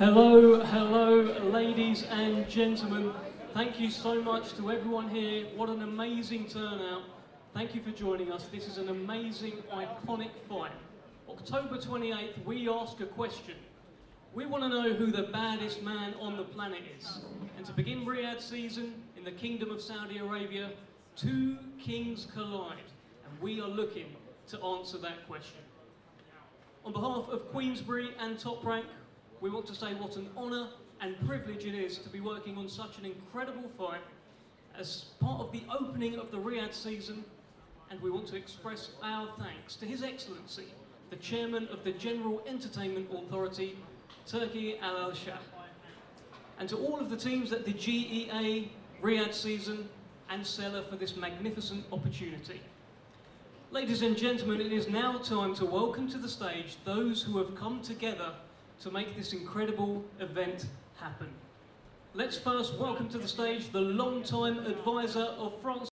Hello, hello, ladies and gentlemen. Thank you so much to everyone here. What an amazing turnout. Thank you for joining us. This is an amazing, iconic fight. October 28th, we ask a question. We want to know who the baddest man on the planet is. And to begin Riyadh season in the Kingdom of Saudi Arabia, two kings collide. And we are looking to answer that question. On behalf of Queensbury and Top Rank, we want to say what an honour and privilege it is to be working on such an incredible fight as part of the opening of the Riyadh season, and we want to express our thanks to His Excellency, the Chairman of the General Entertainment Authority, Turkey Al-Shaikh, and to all of the teams at the GEA, Riyadh season, and SELA for this magnificent opportunity. Ladies and gentlemen, it is now time to welcome to the stage those who have come together to make this incredible event happen. Let's first welcome to the stage the longtime advisor of Francis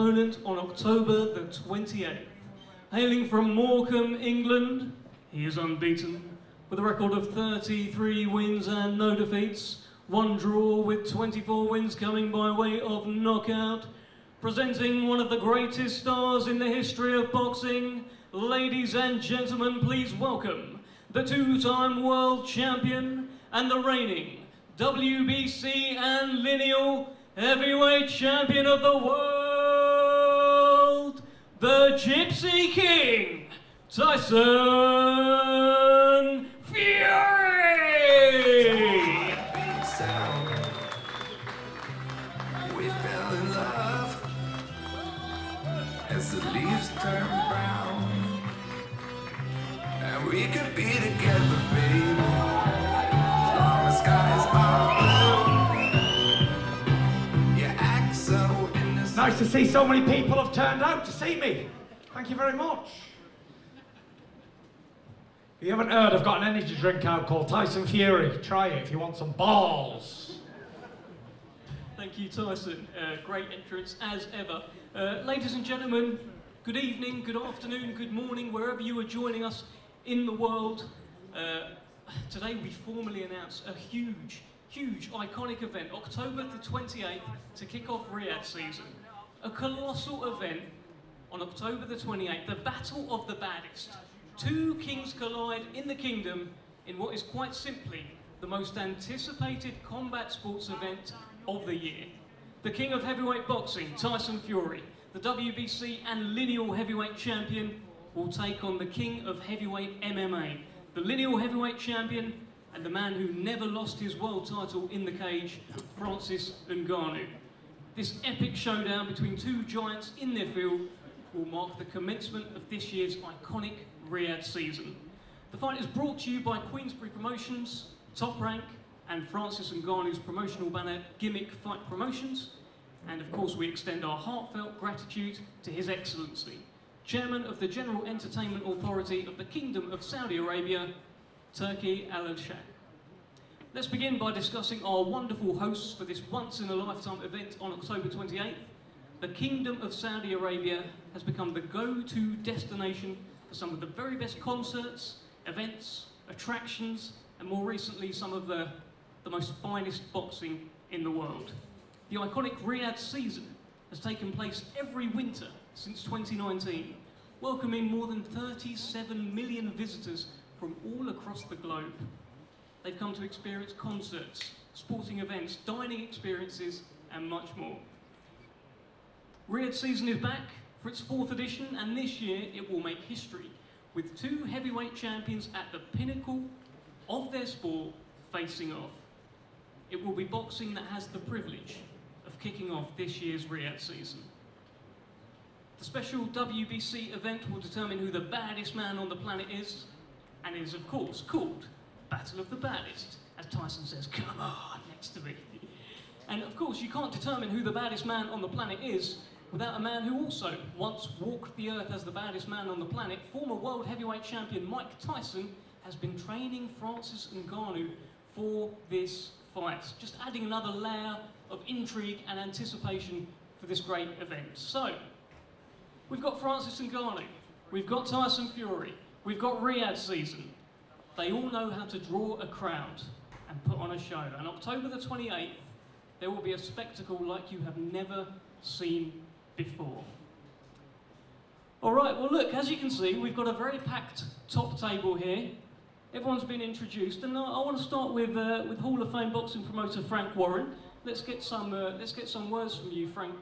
opponent on October the 28th. Hailing from Morecambe, England, he is unbeaten, with a record of 33 wins and no defeats, one draw with 24 wins coming by way of knockout. Presenting one of the greatest stars in the history of boxing, ladies and gentlemen, please welcome the two-time world champion and the reigning WBC and lineal heavyweight champion of the world, the Gypsy King, Tyson Fury! We fell in love as the leaves turn brown, and we could be together, baby, as long as skies are blue. You act so innocent. Nice to see so many people have turned out to see me. Thank you very much. If you haven't heard, I've got an energy drink out called Tyson Fury. Try it if you want some balls. Thank you, Tyson. Great entrance as ever. Ladies and gentlemen, good evening, good afternoon, good morning, wherever you are joining us in the world. Today we formally announce a huge, huge iconic event, October the 28th, to kick off Riyadh season. A colossal event on October the 28th, the Battle of the Baddest. Two kings collide in the kingdom in what is quite simply the most anticipated combat sports event of the year. The king of heavyweight boxing, Tyson Fury, the WBC and lineal heavyweight champion, will take on the king of heavyweight MMA, the lineal heavyweight champion, and the man who never lost his world title in the cage, Francis Ngannou. This epic showdown between two giants in their field will mark the commencement of this year's iconic Riyadh season. The fight is brought to you by Queensbury Promotions, Top Rank, and Francis Ngannou's promotional banner, Gimmick Fight Promotions. And of course, we extend our heartfelt gratitude to His Excellency, Chairman of the General Entertainment Authority of the Kingdom of Saudi Arabia, Turkey Al-Shaikh. Let's begin by discussing our wonderful hosts for this once-in-a-lifetime event on October 28th. The Kingdom of Saudi Arabia has become the go-to destination for some of the very best concerts, events, attractions, and more recently, some of the most finest boxing in the world. The iconic Riyadh season has taken place every winter since 2019, welcoming more than 37 million visitors from all across the globe. They've come to experience concerts, sporting events, dining experiences, and much more. Riyadh season is back for its fourth edition, and this year it will make history with two heavyweight champions at the pinnacle of their sport facing off. It will be boxing that has the privilege of kicking off this year's Riyadh season. The special WBC event will determine who the baddest man on the planet is, and it is of course called Battle of the Baddest, as Tyson says, "Come on," next to me. And of course, you can't determine who the baddest man on the planet is without a man who also once walked the earth as the baddest man on the planet. Former world heavyweight champion Mike Tyson has been training Francis Ngannou for this fight, just adding another layer of intrigue and anticipation for this great event. So, we've got Francis Ngannou, we've got Tyson Fury, we've got Riyadh season. They all know how to draw a crowd and put on a show. And October the 28th, there will be a spectacle like you have never seen before. All right, well look, as you can see, we've got a very packed top table here. Everyone's been introduced, and I want to start with Hall of Fame boxing promoter Frank Warren. Let's get some words from you, Frank,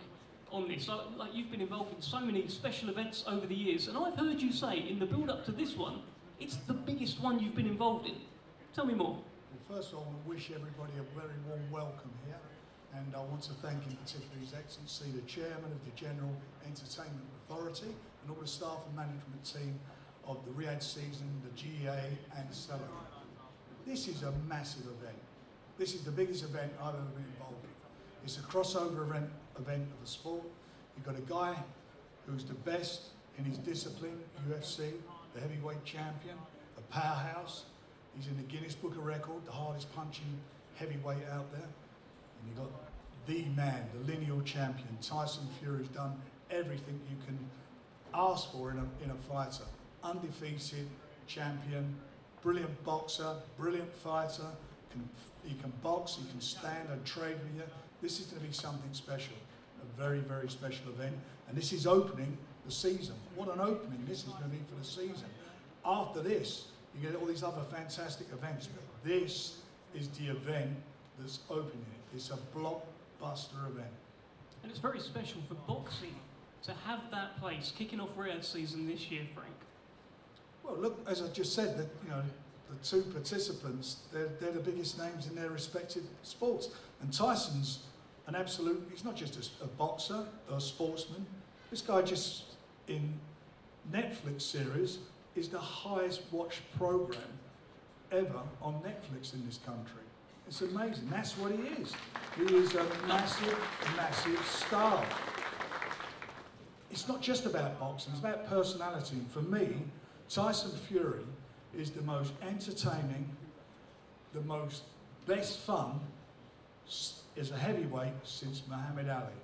on this. Like you've been involved in so many special events over the years, and I've heard you say in the build-up to this one, it's the biggest one you've been involved in. Tell me more. Well, first of all, I wish everybody a very warm welcome here, and I want to thank in particular His Excellency, the Chairman of the General Entertainment Authority, and all the staff and management team of the Riyadh season, the GEA and SELA. This is a massive event. This is the biggest event I've ever been involved in. It's a crossover event of a sport. You've got a guy who's the best in his discipline, UFC, the heavyweight champion, a powerhouse. He's in the Guinness Book of Record, the hardest punching heavyweight out there. And you've got the man, the lineal champion, Tyson Fury, who's done everything you can ask for in a fighter. Undefeated champion, brilliant boxer, brilliant fighter. He can box, he can stand and trade with you. This is going to be something special, a very, very special event. And this is opening the season. What an opening this is going to be for the season. After this, you get all these other fantastic events, but this is the event that's opening it. It's a blockbuster event. And it's very special for boxing to have that place kicking off Riyadh season this year, Frank. Well, look, as I just said, that you know, the two participants, they're the biggest names in their respective sports. And Tyson's an absolute, he's not just a boxer or a sportsman. This guy just, in Netflix series, is the highest watched program ever on Netflix in this country. It's amazing, that's what he is. He is a massive, massive star. It's not just about boxing, it's about personality. And for me, Tyson Fury is the most entertaining, the most best fun as a heavyweight since Muhammad Ali.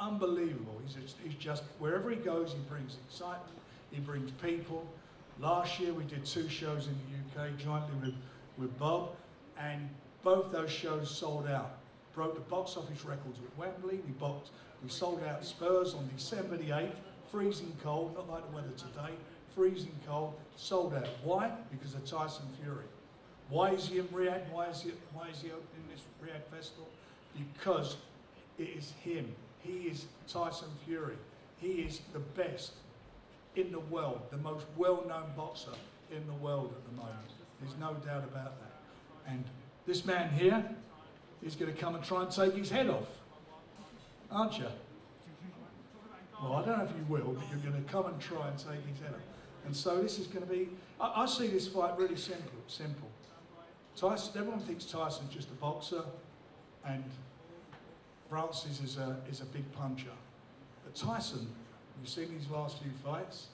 Unbelievable, he's just, wherever he goes, he brings excitement, he brings people. Last year we did two shows in the UK jointly with Bob, and both those shows sold out. Broke the box office records at Wembley, we sold out Spurs on December the 8th, freezing cold, not like the weather today, freezing cold, sold out. Why? Because of Tyson Fury. Why is he in Riyadh? Why is he opening this Riyadh festival? Because it is him. He is Tyson Fury. He is the best in the world, the most well-known boxer in the world at the moment. There's no doubt about that. And this man here is going to come and try and take his head off, aren't you? Well, I don't know if you will, but you're going to come and try and take his head off. And so this is going to be, I see this fight really simple. Tyson, everyone thinks Tyson's just a boxer and Francis is a big puncher. But Tyson, we've seen his last few fights,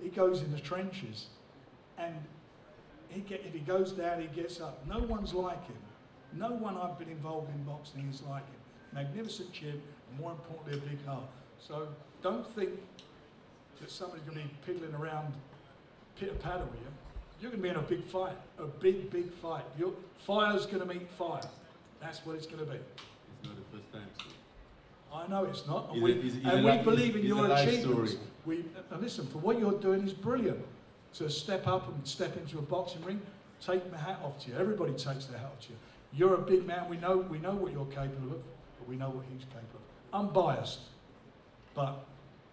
he goes in the trenches and if he goes down, he gets up. No one's like him. No one I've been involved in boxing is like him. Magnificent chin, and more importantly, a big heart. So don't think that somebody's going to be piddling around pitter-patter with you. You're going to be in a big fight, a big, big fight. Your fire's going to meet fire. That's what it's going to be. It's not the first time, so. I know it's not. And we believe in your achievements. Listen, for what you're doing is brilliant. So step up and step into a boxing ring, take my hat off to you. Everybody takes their hat off to you. You're a big man. We know what you're capable of, but we know what he's capable of. Unbiased. But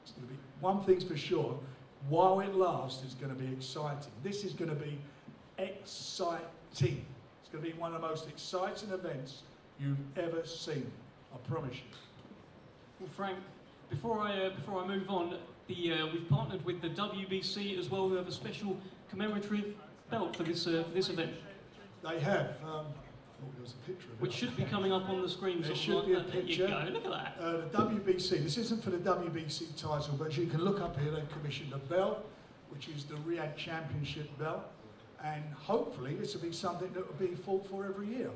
it's going to be, one thing's for sure, while it lasts, it's going to be exciting. This is going to be exciting. It's going to be one of the most exciting events you've ever seen. I promise you. Well, Frank, before I move on, we've partnered with the WBC as well. We have a special commemorative belt for this event. They have. I thought there was a picture of it. Which should be coming up on the screen. There should be a picture. There you go. Look at that. The WBC. This isn't for the WBC title, but as you can look up here, they've commissioned a belt, which is the Riyadh Championship belt, and hopefully this will be something that will be fought for every year.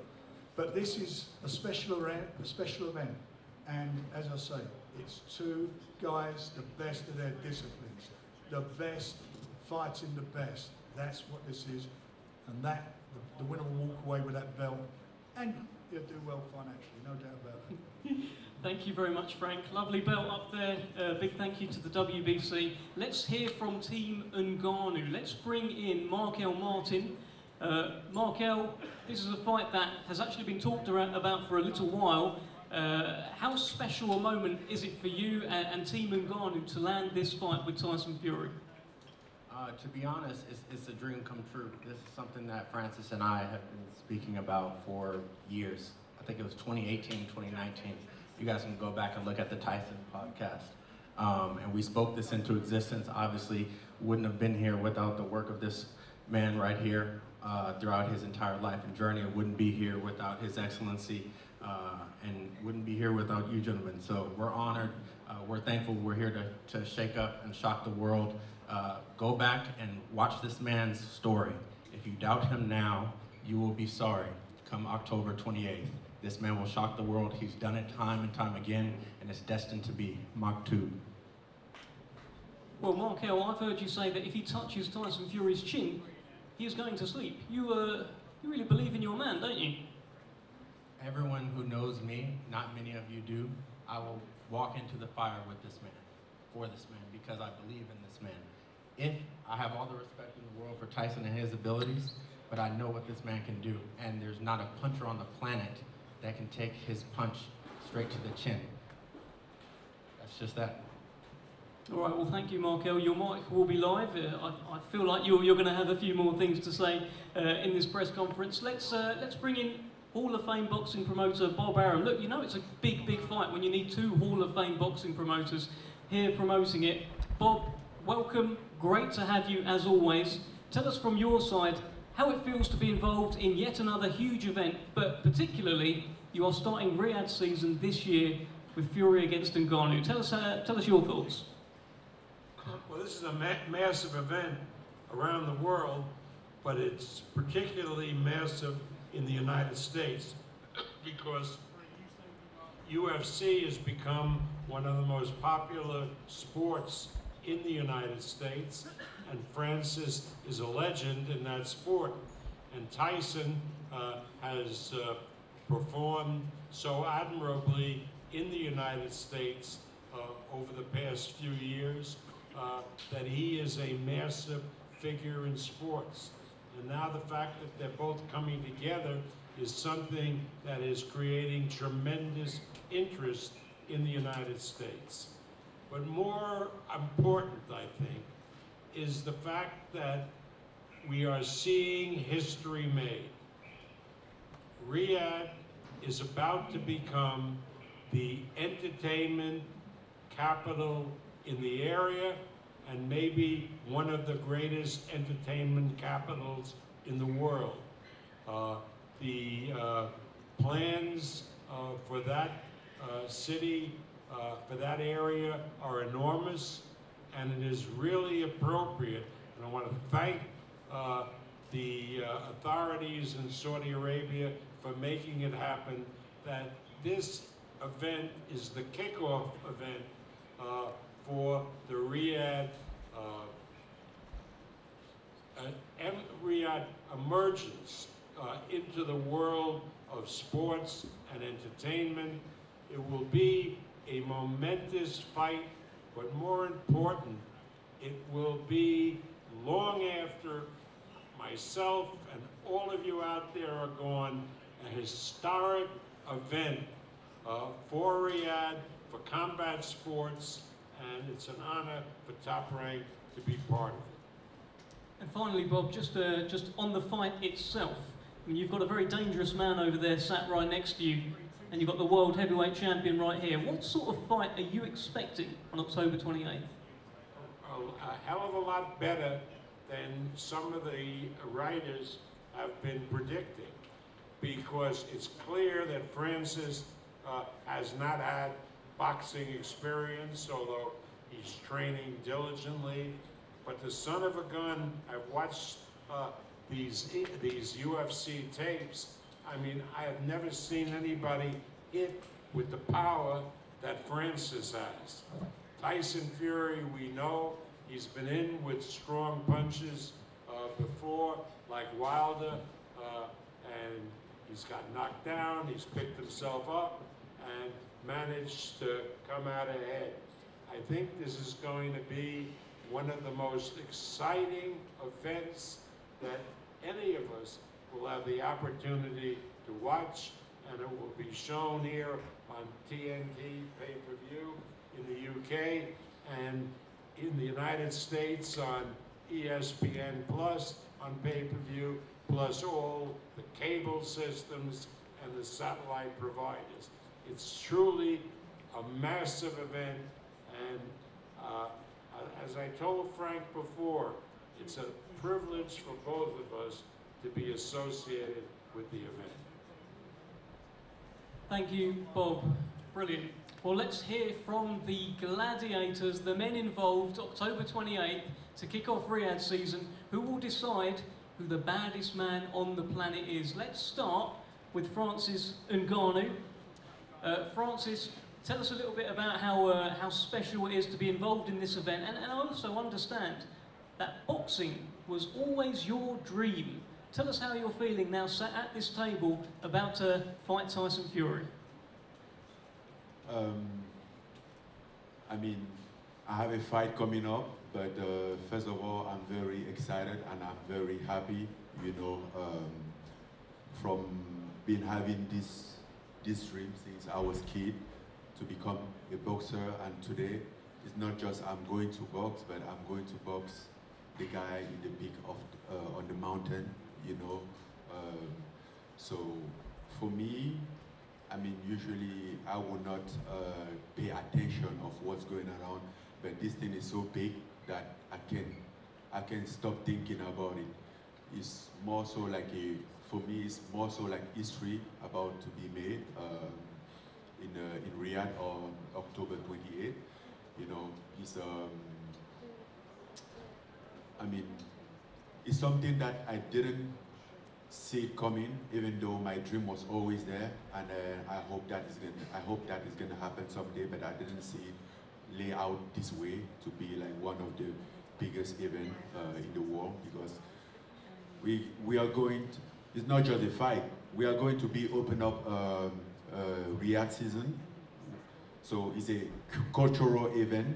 But this is a special event. And as I say, it's two guys, the best of their disciplines, the best fighting the best. That's what this is. And that, the winner will walk away with that belt and he'll do well financially, no doubt about it. Thank you very much, Frank. Lovely belt up there. Big thank you to the WBC. Let's hear from Team Ngannou. Let's bring in Markel Martin. Markel, this is a fight that has actually been talked about for a little while. How special a moment is it for you and Team Ngannou to land this fight with Tyson Fury? To be honest, it's a dream come true. This is something that Francis and I have been speaking about for years. I think it was 2018, 2019. You guys can go back and look at the Tyson podcast. And we spoke this into existence. Obviously, wouldn't have been here without the work of this man right here throughout his entire life and journey. It wouldn't be here without His Excellency. And wouldn't be here without you gentlemen. So we're honored, we're thankful, we're here to shake up and shock the world. Go back and watch this man's story. If you doubt him now, you will be sorry. Come October 28th, this man will shock the world. He's done it time and time again, and it's destined to be Mach 2. Well, Markel, I've heard you say that if he touches Tyson Fury's chin, he is going to sleep. You really believe in your man, don't you? Everyone who knows me, not many of you do, I will walk into the fire with this man, for this man, because I believe in this man. If I have all the respect in the world for Tyson and his abilities, but I know what this man can do, and there's not a puncher on the planet that can take his punch straight to the chin. That's just that. All right, well, thank you, Markel. Your mic will be live. I feel like you're going to have a few more things to say in this press conference. Let's bring in Hall of Fame boxing promoter Bob Arum. Look, you know it's a big, big fight when you need two Hall of Fame boxing promoters here promoting it. Bob, welcome. Great to have you as always. Tell us from your side how it feels to be involved in yet another huge event, but particularly you are starting Riyadh season this year with Fury against Ngannou. Tell us your thoughts. Well, this is a massive event around the world, but it's particularly massive in the United States because UFC has become one of the most popular sports in the United States, and Francis is a legend in that sport, and Tyson has performed so admirably in the United States over the past few years that he is a massive figure in sports. And now the fact that they're both coming together is something that is creating tremendous interest in the United States. But more important, I think, is the fact that we are seeing history made. Riyadh is about to become the entertainment capital in the area, and maybe one of the greatest entertainment capitals in the world. The plans for that city, for that area, are enormous, and it is really appropriate. And I want to thank the authorities in Saudi Arabia for making it happen, that this event is the kickoff event for the Riyadh emergence into the world of sports and entertainment. It will be a momentous fight, but more important, it will be long after myself and all of you out there are gone, a historic event for Riyadh, for combat sports, and it's an honor for Top Rank to be part of it. And finally, Bob, just on the fight itself, I mean, you've got a very dangerous man over there sat right next to you, and you've got the world heavyweight champion right here. What sort of fight are you expecting on October 28th? A hell of a lot better than some of the writers have been predicting, because it's clear that Francis has not had boxing experience, although he's training diligently. But the son of a gun, I've watched these UFC tapes. I mean, I have never seen anybody hit with the power that Francis has. Tyson Fury, we know, he's been in with strong punches before, like Wilder, and he's got knocked down, he's picked himself up, and managed to come out ahead. I think this is going to be one of the most exciting events that any of us will have the opportunity to watch, and it will be shown here on TNT pay-per-view in the UK and in the United States on ESPN Plus on pay-per-view, plus all the cable systems and the satellite providers. It's truly a massive event, and as I told Frank before, it's a privilege for both of us to be associated with the event. Thank you, Bob. Brilliant. Well, let's hear from the gladiators, the men involved, October 28th, to kick off Riyadh season, who will decide who the baddest man on the planet is. Let's start with Francis Ngannou. Francis, tell us a little bit about how special it is to be involved in this event, and I also understand that boxing was always your dream. Tell us how you're feeling now, sat at this table, about to fight Tyson Fury. I mean, I have a fight coming up, but first of all, I'm very excited and I'm very happy, you know, from been having this dream since I was a kid to become a boxer, and today it's not just I'm going to box, but I'm going to box the guy in the peak of on the mountain, you know. So for me, I mean, usually I would not pay attention of what's going around, but this thing is so big that I can stop thinking about it. It's more so like for me, it's more so like history about to be made in Riyadh on October 28th. You know, it's I mean, it's something that I didn't see it coming, even though my dream was always there, and I hope that is gonna happen someday. But I didn't see it lay out this way to be like one of the biggest event in the world, because we are going to, it's not just a fight. We are going to be open up Riyadh season, so it's a cultural event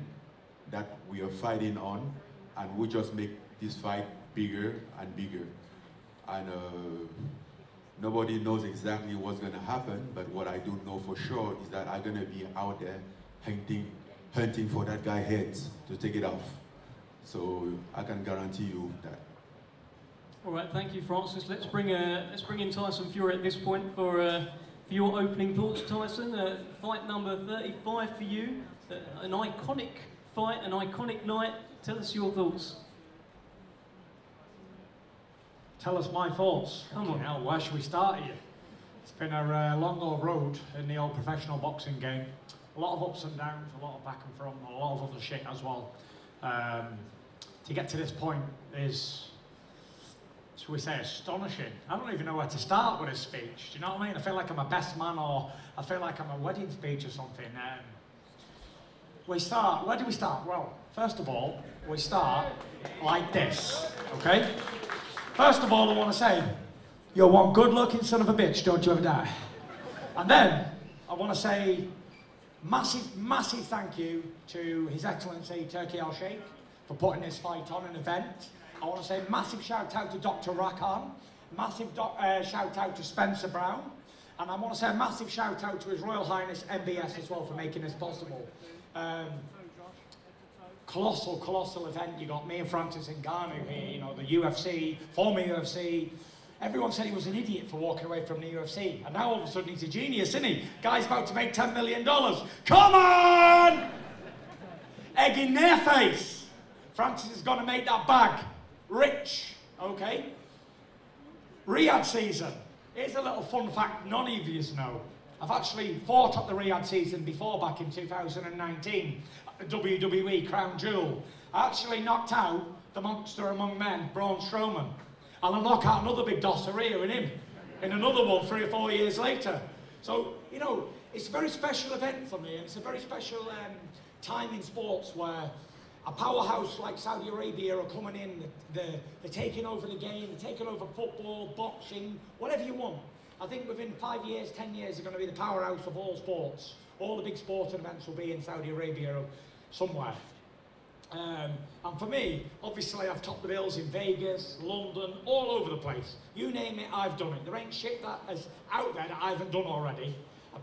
that we are fighting on. And we just make this fight bigger and bigger. And nobody knows exactly what's gonna happen, but what I do know for sure is that I'm gonna be out there hunting for that guy's head to take it off. So I can guarantee you that. All right, thank you, Francis. Let's bring in Tyson Fury at this point for your opening thoughts, Tyson. Fight number 35 for you, an iconic fight, an iconic night. Tell us your thoughts. Tell us my thoughts. Come on. Now, where should we start here? It's been a long old road in the old professional boxing game. A lot of ups and downs, a lot of back and front, a lot of other shit as well. To get to this point is, shall we say, astonishing. I don't even know where to start with a speech. Do you know what I mean? I feel like I'm a best man, or I feel like I'm a wedding speech or something. Where do we start? Well, first of all, we start like this, okay? First of all, I want to say, you're one good-looking son of a bitch, don't you ever die. And then, I want to say, massive, massive thank you to His Excellency Turkey Al-Shaikh for putting this fight on, an event. I want to say massive shout out to Dr. Rakan, massive shout out to Spencer Brown, and I want to say a massive shout out to His Royal Highness MBS as well for making this possible. Colossal, colossal event. You got me and Francis Ngannou here, you know, the UFC, former UFC. Everyone said he was an idiot for walking away from the UFC, and now all of a sudden he's a genius, isn't he? Guy's about to make $10 million. Come on! Egg in their face. Francis is going to make that bag rich, okay? Riyadh season. Here's a little fun fact none of you know. I've actually fought at the Riyadh season before, back in 2019, at the WWE Crown Jewel. I actually knocked out the monster among men, Braun Strowman. And I knock out another big dosser here in him, in another one 3 or 4 years later. So, you know, it's a very special event for me, and it's a very special time in sports where a powerhouse like Saudi Arabia are coming in, they're taking over the game, they're taking over football, boxing, whatever you want. I think within 5 years, 10 years, they're going to be the powerhouse of all sports. All the big sporting events will be in Saudi Arabia or somewhere. And for me, obviously, I've topped the bills in Vegas, London, all over the place. You name it, I've done it. There ain't shit that is out there that I haven't done already.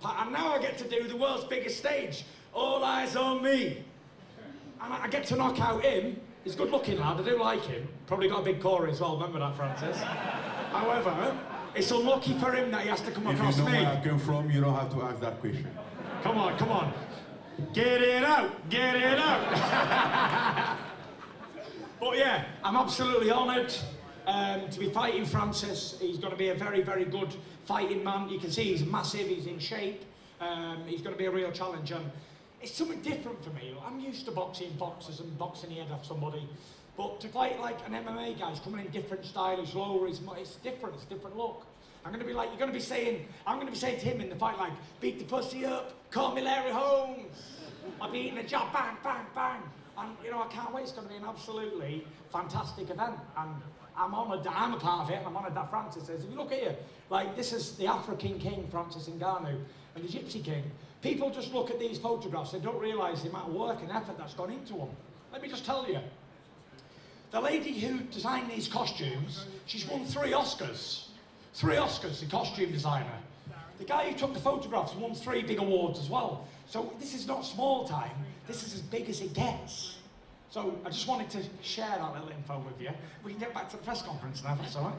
And now I get to do the world's biggest stage. All eyes on me. And I get to knock out him. He's a good-looking lad. I do like him. Probably got a big core as well. Remember that, Francis. However, it's unlucky for him that he has to come across me. If you know where I come from, you don't have to ask that question. Come on, come on. Get it out, get it out. But yeah, I'm absolutely honoured to be fighting Francis. He's going to be a very, very good fighting man. You can see he's massive, he's in shape. He's going to be a real challenge. And it's something different for me. I'm used to boxing boxers and boxing the head off somebody. But to fight like an MMA guy, he's coming in different style, he's lower, it's different, look. I'm going to be like, I'm going to be saying to him in the fight like, beat the pussy up, call me Larry Holmes. I'll be eating a jab, bang, bang, bang. And you know, I can't wait, it's going to be an absolutely fantastic event. And I'm honoured that I'm a part of it, and I'm honoured that Francis is. If you look here, like this is the African king, Francis Ngannou, and the Gypsy King. People just look at these photographs, they don't realise the amount of work and effort that's gone into them. Let me just tell you. The lady who designed these costumes, she's won 3 Oscars. 3 Oscars, the costume designer. The guy who took the photographs won 3 big awards as well. So this is not small time, this is as big as it gets. So I just wanted to share that little info with you. We can get back to the press conference now, if that's all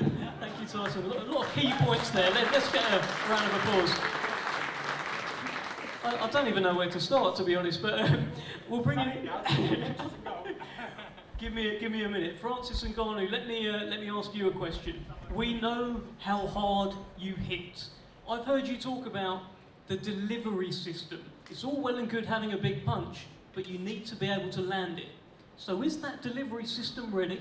right. Thank you, Tyson. A lot of key points there. Let's get a round of applause. I don't even know where to start, to be honest, but we'll bring in... Give me a minute. Francis Ngannou, let me ask you a question. We know how hard you hit. I've heard you talk about the delivery system. It's all well and good having a big punch, but you need to be able to land it. So is that delivery system ready?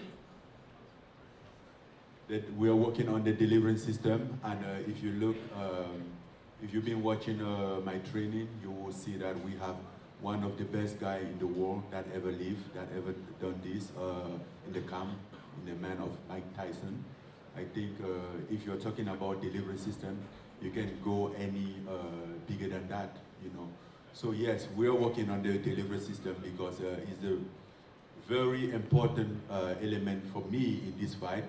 That we are working on the delivery system, and if you look, if you've been watching my training, you will see that we have one of the best guy in the world that ever lived, that ever done this in the camp, in the man of Mike Tyson. I think if you're talking about delivery system, you can go any bigger than that, you know. So yes, we're working on the delivery system because it's a very important element for me in this fight.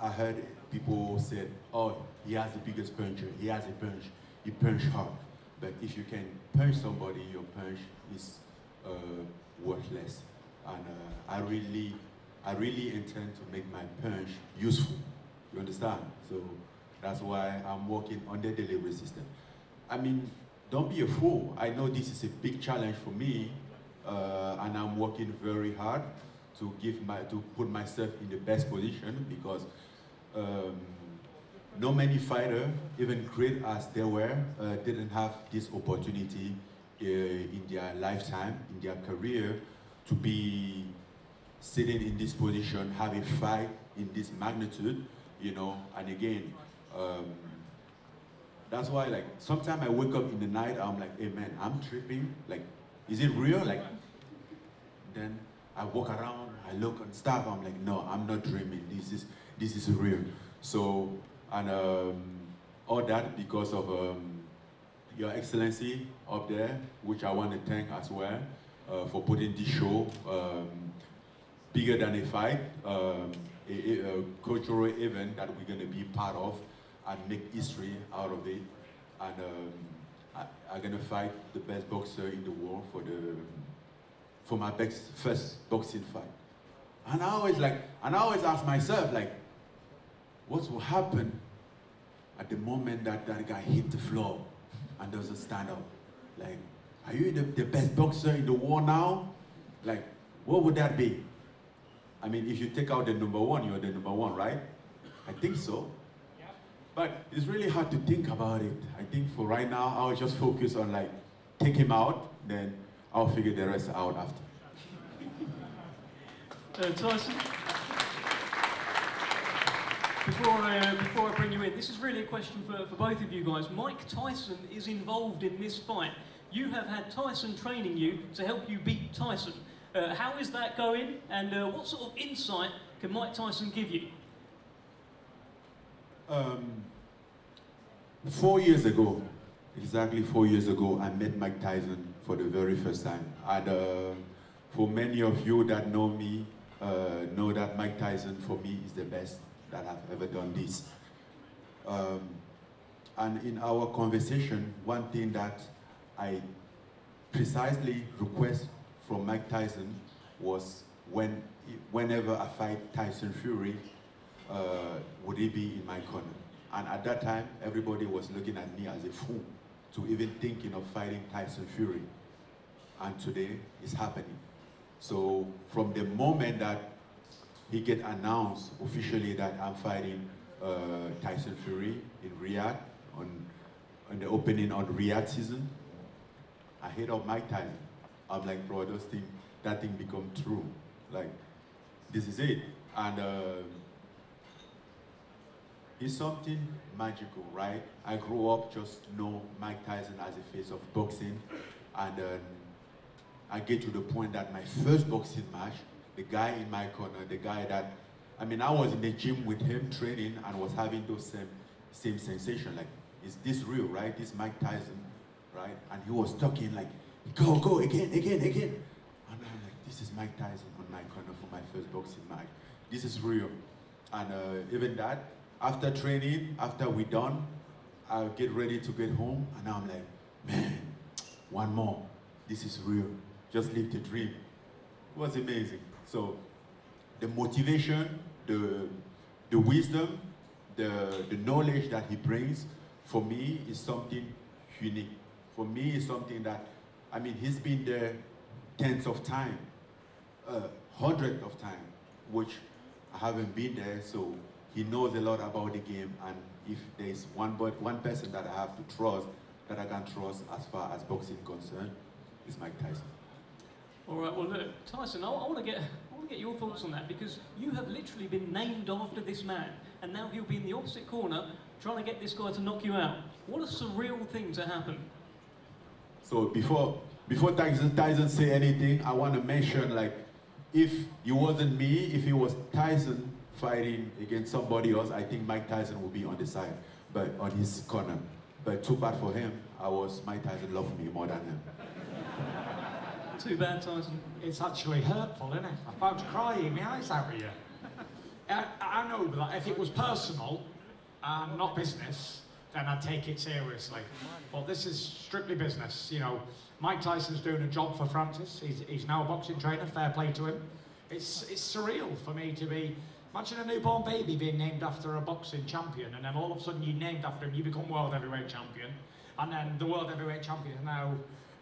I heard people said, oh, he has the biggest puncher, he has a punch, he punch hard. But if you can punch somebody, your punch is worthless. And I really intend to make my punch useful. You understand? So that's why I'm working on the delivery system. I mean, don't be a fool. I know this is a big challenge for me, and I'm working very hard to put myself in the best position, because not many fighters, even great as they were, didn't have this opportunity in their lifetime, in their career, to be sitting in this position, having a fight in this magnitude, you know. And again, that's why, like, sometimes I wake up in the night, I'm like, hey man, I'm tripping, like, is it real? Like, then I walk around, I look and stuff, I'm like, no, I'm not dreaming, this is real. So, and all that because of Your Excellency up there, which I want to thank as well, for putting this show, bigger than a fight, a cultural event that we're going to be part of and make history out of it. And I'm going to fight the best boxer in the world for my first boxing fight. And I always ask myself, like, what will happen at the moment that guy hit the floor and doesn't stand up? Like, are you the best boxer in the world now? Like, what would that be? I mean, if you take out the number one, you're the number one, right? I think so. Yep. But it's really hard to think about it. I think for right now, I'll just focus on, like, take him out, then I'll figure the rest out after. That's awesome. Before I bring you in, this is really a question for both of you guys. Mike Tyson is involved in this fight. You have had Tyson training you to help you beat Tyson. How is that going, and what sort of insight can Mike Tyson give you? 4 years ago, exactly 4 years ago, I met Mike Tyson for the very first time. And for many of you that know me, know that Mike Tyson for me is the best that I've ever done this. And in our conversation, one thing that I precisely request from Mike Tyson was, whenever I fight Tyson Fury, would he be in my corner? And at that time, everybody was looking at me as a fool to even thinking of fighting Tyson Fury. And today, it's happening. So from the moment that he get announced officially that I'm fighting Tyson Fury in Riyadh on the opening on Riyadh season, I hit up Mike Tyson. I'm like, bro, that thing become true. Like, this is it. And it's something magical, right? I grew up just know Mike Tyson as a face of boxing, and I get to the point that my first boxing match, the guy in my corner, the guy that, I mean, I was in the gym with him training and was having those same sensation. Like, is this real, right? This Mike Tyson, right? And he was talking like, go, again. And I'm like, this is Mike Tyson on my corner for my first boxing match. This is real. And even that, after training, after we done, I'll get ready to get home. And I'm like, man, one more. This is real. Just live the dream. It was amazing. So the motivation, the wisdom, the knowledge that he brings, for me is something unique. For me is something that, I mean, he's been there tens of times, hundreds of times, which I haven't been there, so he knows a lot about the game. And if there's one person that I have to trust, that I can trust as far as boxing is concerned, is Mike Tyson. All right, well look, Tyson, I want to get your thoughts on that, because you have literally been named after this man, and now he'll be in the opposite corner trying to get this guy to knock you out. What a surreal thing to happen. So before Tyson say anything, I want to mention, like, if it wasn't me, if it was Tyson fighting against somebody else, I think Mike Tyson would be on the side, but on his corner. But too bad for him, Mike Tyson loved me more than him. Too bad, Tyson. It's actually hurtful, isn't it? I'm about to cry in my eyes out with you. I know that if it was personal and not business, then I'd take it seriously. But this is strictly business, you know. Mike Tyson's doing a job for Francis. He's now a boxing trainer, fair play to him. It's surreal for me to be, imagine a newborn baby being named after a boxing champion, and then all of a sudden you're named after him, you become world heavyweight champion, and then the world heavyweight champion is now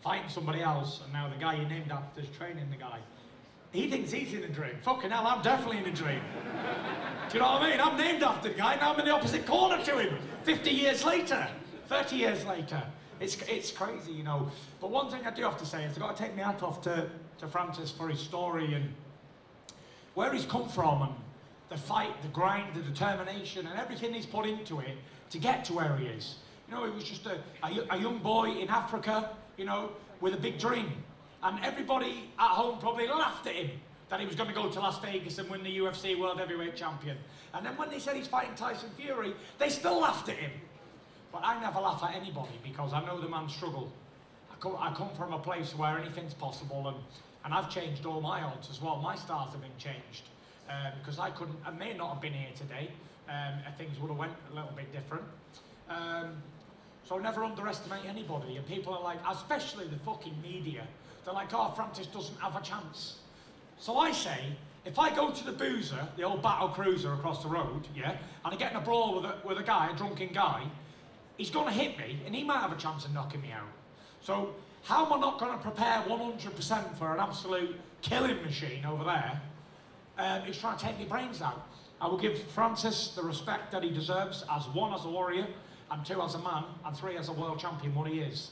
fighting somebody else, and now the guy you're named after is training the guy. He thinks he's in a dream. Fucking hell, I'm definitely in a dream. Do you know what I mean? I'm named after the guy, and I'm in the opposite corner to him. 50 years later, 30 years later. It's crazy, you know. But one thing I do have to say is I've got to take my hat off to Francis for his story and where he's come from and the fight, the grind, the determination and everything he's put into it to get to where he is. You know, he was just a young boy in Africa, you know, with a big dream. And everybody at home probably laughed at him that he was going to go to Las Vegas and win the UFC World Heavyweight Champion. And then when they said he's fighting Tyson Fury, they still laughed at him. But I never laugh at anybody because I know the man struggled. I come from a place where anything's possible, and I've changed all my odds as well. My stars have been changed because I may not have been here today if things would have went a little bit different. So never underestimate anybody. And people are like, especially the fucking media, they're like, oh, Francis doesn't have a chance. So I say, if I go to the Boozer, the old battle cruiser across the road, yeah, and I get in a brawl with a guy, a drunken guy, he's going to hit me, and he might have a chance of knocking me out. So how am I not going to prepare 100% for an absolute killing machine over there who's trying to take my brains out? I will give Francis the respect that he deserves as one, as a warrior, and two, as a man, and three, as a world champion, what he is.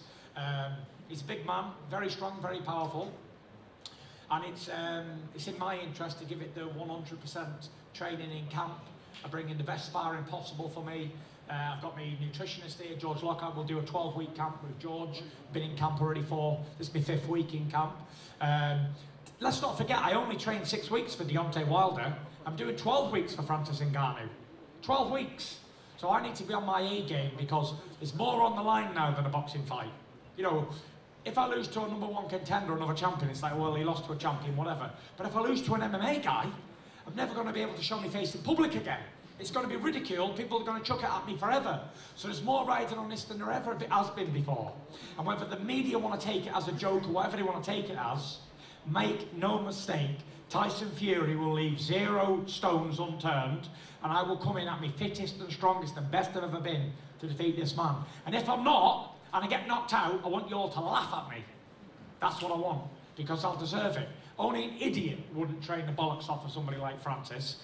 He's a big man, very strong, very powerful, and it's in my interest to give it the 100% training in camp. I bring in the best sparring possible for me. I've got my nutritionist here, George Lockhart. We'll do a 12-week camp with George. Been in camp already for, this is my 5th week in camp. Let's not forget, I only trained 6 weeks for Deontay Wilder. I'm doing 12 weeks for Francis Ngannou. 12 weeks. So I need to be on my A game because there's more on the line now than a boxing fight. You know, if I lose to a #1 contender or another champion, it's like, well, he lost to a champion, whatever. But if I lose to an MMA guy, I'm never going to be able to show my face in public again. It's going to be ridiculed. People are going to chuck it at me forever. So there's more riding on this than there ever has been before. And whether the media want to take it as a joke or whatever they want to take it as, make no mistake, Tyson Fury will leave 0 stones unturned, and I will come in at my fittest and strongest and best I've ever been to defeat this man. And if I'm not, and I get knocked out, I want you all to laugh at me. That's what I want, because I'll deserve it. Only an idiot wouldn't train the bollocks off of somebody like Francis.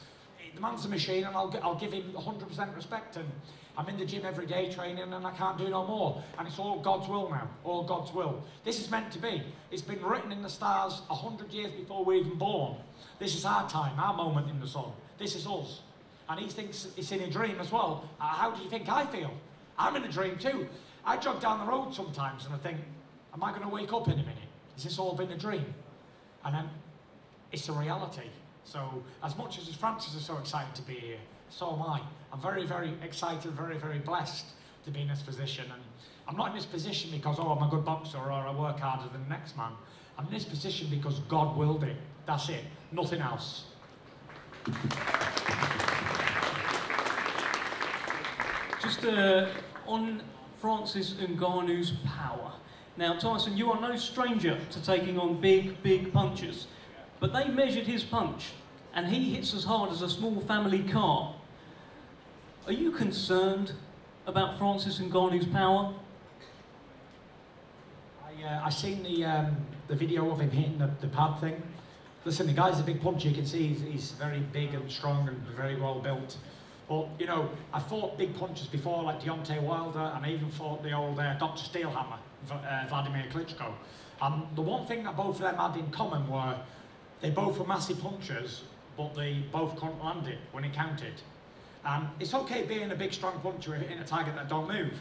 The man's a machine, and I'll give him 100% respect, and I'm in the gym every day training, and I can't do no more. And it's all God's will now, all God's will. This is meant to be. It's been written in the stars 100 years before we're even born. This is our time, our moment in the sun. This is us. And he thinks it's in a dream as well. How do you think I feel? I'm in a dream too. I jog down the road sometimes, and I think, am I going to wake up in a minute? Has this all been a dream? And then it's a reality. So as much as Francis is so excited to be here, so am I. I'm very, very excited, very, very blessed to be in this position. And I'm not in this position because, oh, I'm a good boxer or I work harder than the next man. I'm in this position because God willed it. That's it. Nothing else. Just on Francis Ngannou's power. Now, Tyson, you are no stranger to taking on big, big punches. But they measured his punch, and he hits as hard as a small family car. Are you concerned about Francis Ngannou's power? I seen the video of him hitting the pad thing. Listen, the guy's a big puncher. You can see he's very big and strong and very well built. But, you know, I fought big punches before, like Deontay Wilder, and I even fought the old Dr. Steelhammer, Vladimir Klitschko. And the one thing that both of them had in common were they both were massive punchers, but they both couldn't land it when it counted. It's okay being a big, strong puncher and hitting a target that don't move,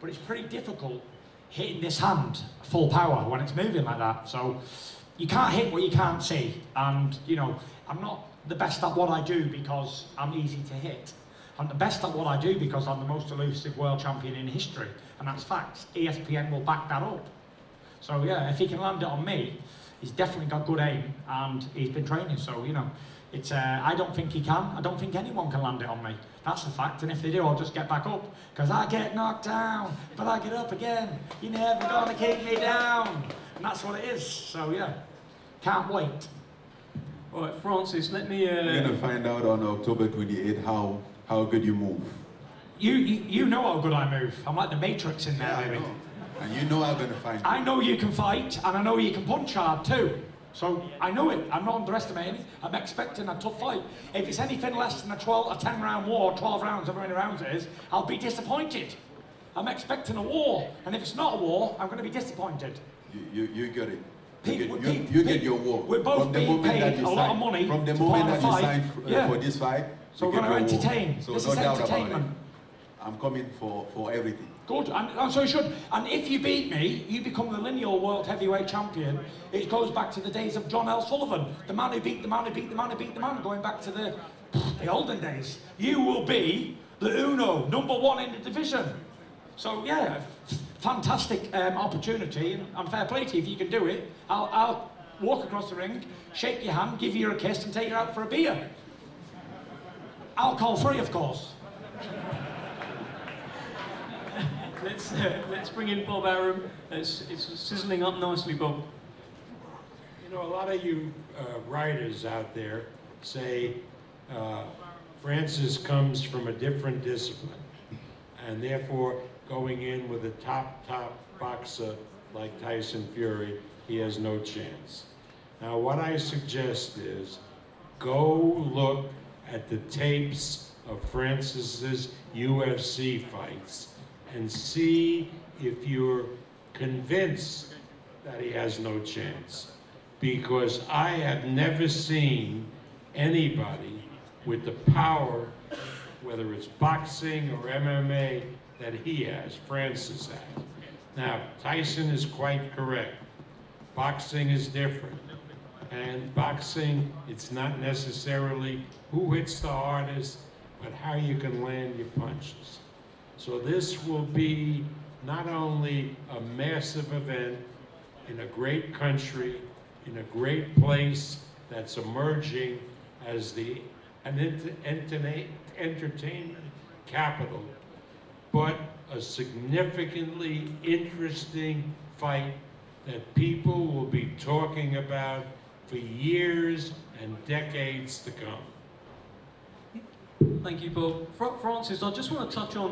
but it's pretty difficult hitting this hand full power when it's moving like that. So you can't hit what you can't see. And, you know, I'm not the best at what I do because I'm easy to hit. I'm the best at what I do because I'm the most elusive world champion in history. And that's facts. ESPN will back that up. So, yeah, if he can land it on me, he's definitely got good aim, and he's been training, so, you know, It's, I don't think he can. I don't think anyone can land it on me. That's a fact, and if they do, I'll just get back up. Because I get knocked down, but I get up again. You're never gonna keep me down. And that's what it is, so yeah. Can't wait. All right, Francis, let me... We're gonna find out on October 28th how good you move. You know how good I move. I'm like the Matrix in there, yeah, baby. And you know I'm gonna find you. I know you can fight, and I know you can punch hard too. So I know it. I'm not underestimating. I'm expecting a tough fight. If it's anything less than a 10-round war, 12 rounds, however many rounds it is, I'll be disappointed. I'm expecting a war, and if it's not a war, I'm going to be disappointed. You got it. You get your war. We're both being paid a lot of money. From the moment that you signed for this fight, so we're going to entertain. So no doubt about it. I'm coming for everything. Good, and so you should. And if you beat me, you become the lineal world heavyweight champion. It goes back to the days of John L. Sullivan, the man who beat the man who beat the man who beat the man, going back to the olden days. You will be the UNO, #1 in the division. So yeah, fantastic opportunity, and fair play to you if you can do it. I'll walk across the ring, shake your hand, give you a kiss, and take you out for a beer. Alcohol-free, of course. Let's bring in Bob Arum. It's sizzling up nicely, Bob. You know, a lot of you writers out there say Francis comes from a different discipline, and therefore going in with a top boxer like Tyson Fury, he has no chance. Now, what I suggest is go look at the tapes of Francis's UFC fights and see if you're convinced that he has no chance. Because I have never seen anybody with the power, whether it's boxing or MMA, that he has, Francis has. Now, Tyson is quite correct. Boxing is different. And boxing, it's not necessarily who hits the hardest, but how you can land your punches. So this will be not only a massive event in a great country, in a great place that's emerging as an entertainment capital, but a significantly interesting fight that people will be talking about for years and decades to come. Thank you, Bob. Francis, I just want to touch on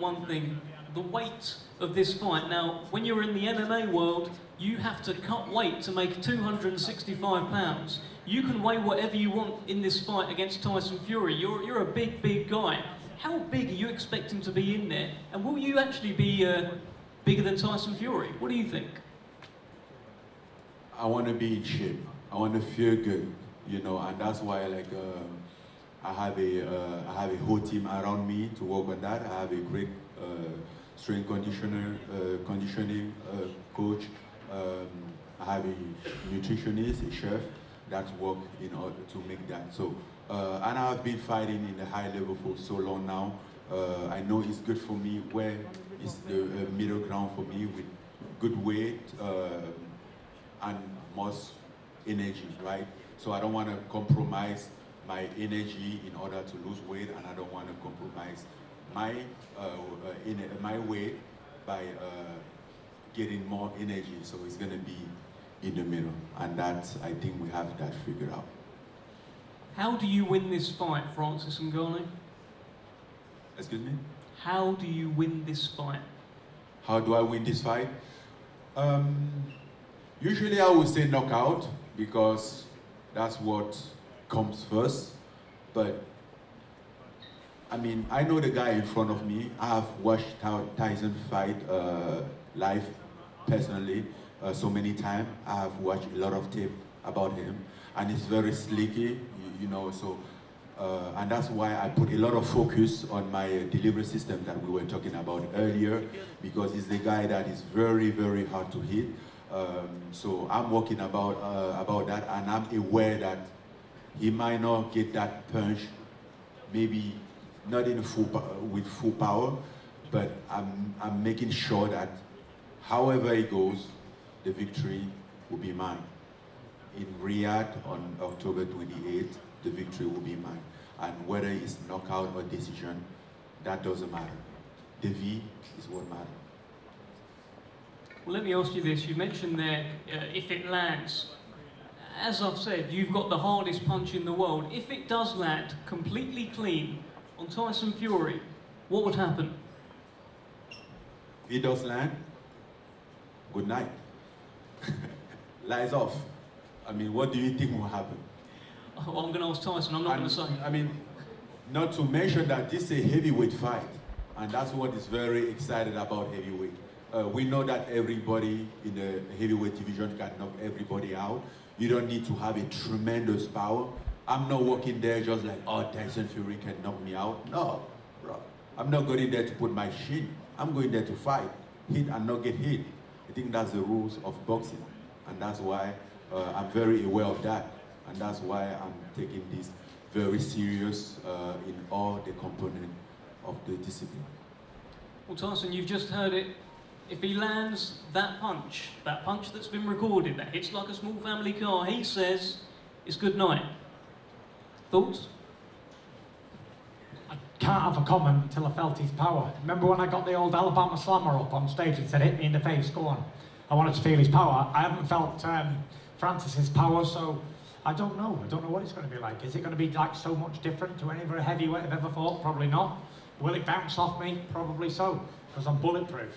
one thing, the weight of this fight. Now, when you're in the MMA world, you have to cut weight to make 265 pounds. You can weigh whatever you want in this fight against Tyson Fury. You're a big, big guy. How big are you expecting to be in there? And will you actually be bigger than Tyson Fury? What do you think? I want to be in shape. I want to feel good, you know, and that's why, like, I have a whole team around me to work on that. I have a great strength conditioning coach. I have a nutritionist, a chef that's work in order to make that. So, and I've been fighting in the high level for so long now. I know it's good for me. Where is the middle ground for me with good weight and most energy, right? So I don't want to compromise my energy in order to lose weight, and I don't want to compromise my my weight by getting more energy. So it's going to be in the middle, and that, I think we have that figured out. How do you win this fight, Francis Ngannou? Excuse me? How do you win this fight? How do I win this fight? Usually I would say knockout, because that's what comes first, but I mean, I know the guy in front of me. I have watched Tyson fight live personally so many times. I have watched a lot of tape about him, and it's very slicky, you know, so, and that's why I put a lot of focus on my delivery system that we were talking about earlier, because he's the guy that is very, very hard to hit. So I'm working about that, and I'm aware that he might not get that punch, maybe not in with full power, but I'm making sure that however it goes, the victory will be mine. In Riyadh on October 28th, the victory will be mine. And whether it's knockout or decision, that doesn't matter. The V is what matters. Well, let me ask you this. You mentioned there, if it lands, as I've said, you've got the hardest punch in the world. If it does land completely clean on Tyson Fury, what would happen? If it does land, good night. Lies off. I mean, what do you think will happen? Oh, I'm going to ask Tyson, I'm not going to say. I mean, not to mention that this is a heavyweight fight, and that's what is very excited about heavyweight. We know that everybody in the heavyweight division can knock everybody out. You don't need to have a tremendous power. I'm not walking there just like, oh, Tyson Fury can knock me out. No, bro. I'm not going in there to put my shin. I'm going there to fight, hit and not get hit. I think that's the rules of boxing, and that's why I'm very aware of that. And that's why I'm taking this very serious in all the components of the discipline. Well, Tyson, you've just heard it. If he lands that punch that's been recorded, that hits like a small family car, he says, it's good night. Thoughts? I can't have a comment until I felt his power. Remember when I got the old Alabama Slammer up on stage and said, hit me in the face, go on. I wanted to feel his power. I haven't felt Francis's power, so I don't know. I don't know what it's going to be like. Is it going to be like so much different to any other heavyweight I've ever fought? Probably not. Will it bounce off me? Probably so, because I'm bulletproof.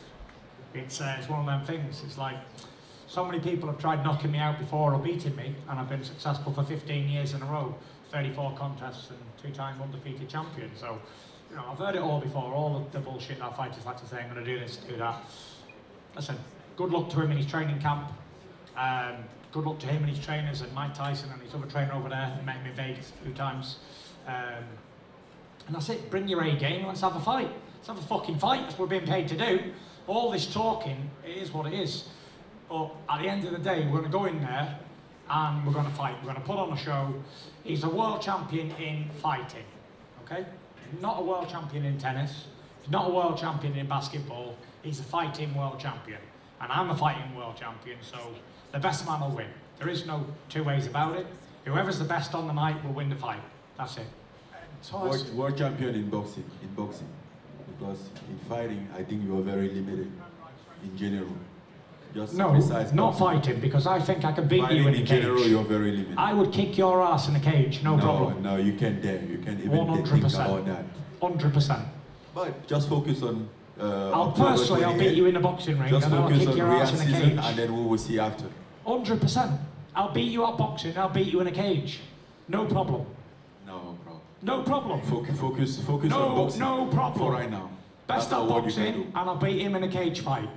It's one of them things. It's like so many people have tried knocking me out before or beating me, and I've been successful for 15 years in a row, 34 contests and two-time undefeated champion. So, you know, I've heard it all before, all of the bullshit that fighters like to say, I'm going to do this, do that. Listen, good luck to him in his training camp. Good luck to him and his trainers, and Mike Tyson and his other trainer over there. I met him in Vegas a few times. And that's it, bring your A game, let's have a fight. Let's have a fucking fight, that's what we're being paid to do. All this talking, it is what it is. But at the end of the day, we're going to go in there and we're going to fight. We're going to put on a show. He's a world champion in fighting, okay? Not a world champion in tennis. He's not a world champion in basketball. He's a fighting world champion. And I'm a fighting world champion, so the best man will win. There is no two ways about it. Whoever's the best on the night will win the fight. That's it. World champion in boxing. Because in fighting, I think you are very limited in general. Just no, besides not boxing. Fighting, because I think I can beat fighting you in a cage. In general, you're very limited. I would kick your ass in a cage, no problem. No, you can't dare. You can't even 100%. Think about that. 100%. But just focus on... I'll beat you in a boxing ring, and I'll kick your ass in a cage. And then we will see after. 100%. I'll beat you at boxing, I'll beat you in a cage. No problem. No problem. No problem. Focus on boxing. No problem. For right now. Best at boxing, and I'll beat him in a cage fight.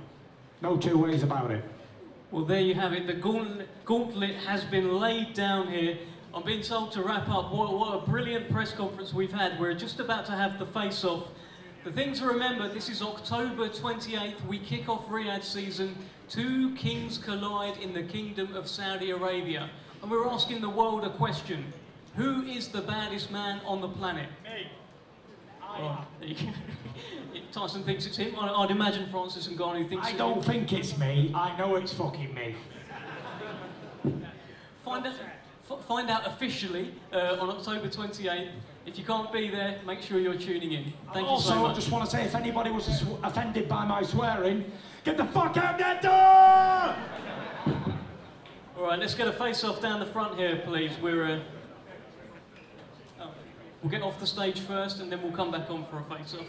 No two ways about it. Well, there you have it. The gauntlet has been laid down here. I'm being told to wrap up. What a brilliant press conference we've had. We're just about to have the face-off. The thing to remember, this is October 28th. We kick off Riyadh season. Two kings collide in the Kingdom of Saudi Arabia. And we're asking the world a question. Who is the baddest man on the planet? Me. Oh, Tyson thinks it's him. I'd imagine Francis Ngannou thinks it's him. I don't think it's me. I know it's fucking me. Find out officially on October 28th. If you can't be there, make sure you're tuning in. Thank you so much. I just want to say, if anybody was offended by my swearing, get the fuck out that door! All right, let's get a face-off down the front here, please. We'll get off the stage first, and then we'll come back on for a face-off.